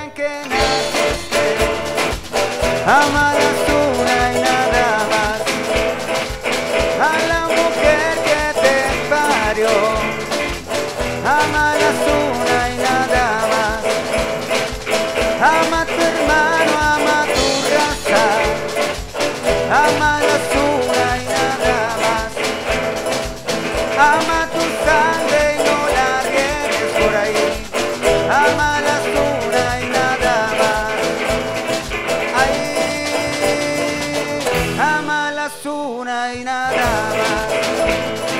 en que naciste, amarás una y nada más a la mujer que te parió, amarás una y nada más, ama a tu hermano, ama a tu raza, amarás una y nada más, ama a tu sangre y no la riegues por ahí. Amarás una y nada más.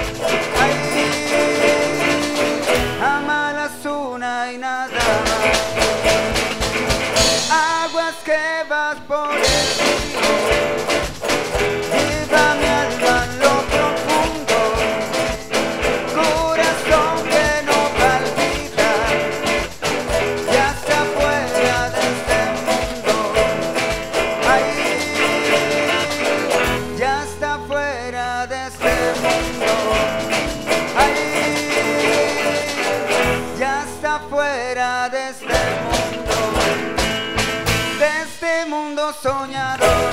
Ay, amarás una y nada más. Ay, amarás una y nada más. Aguas que vas por el río, lleva mi alma en lo profundo, corazón que no palpita. Ya está fuera de este mundo, ay, ya está fuera de este mundo, ay, ya está fuera de este mundo soñador.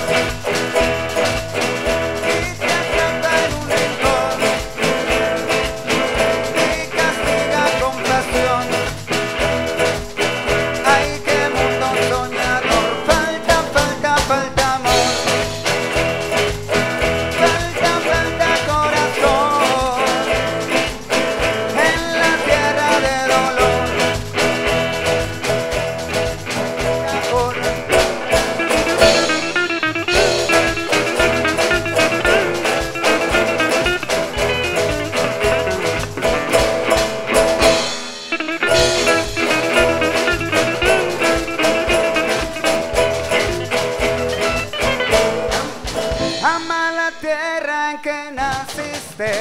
Ama la tierra en que naciste,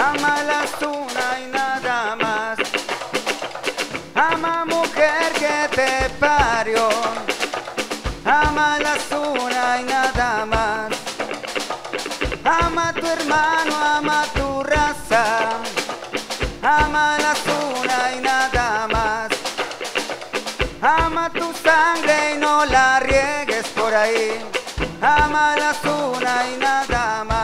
amalas una y nada más, ama mujer que te parió, amalas una y nada más, ama a tu hermano, ama a tu raza, amalas una y nada más, ama tu sangre y no la riegues por ahí. Amarás una y nada más.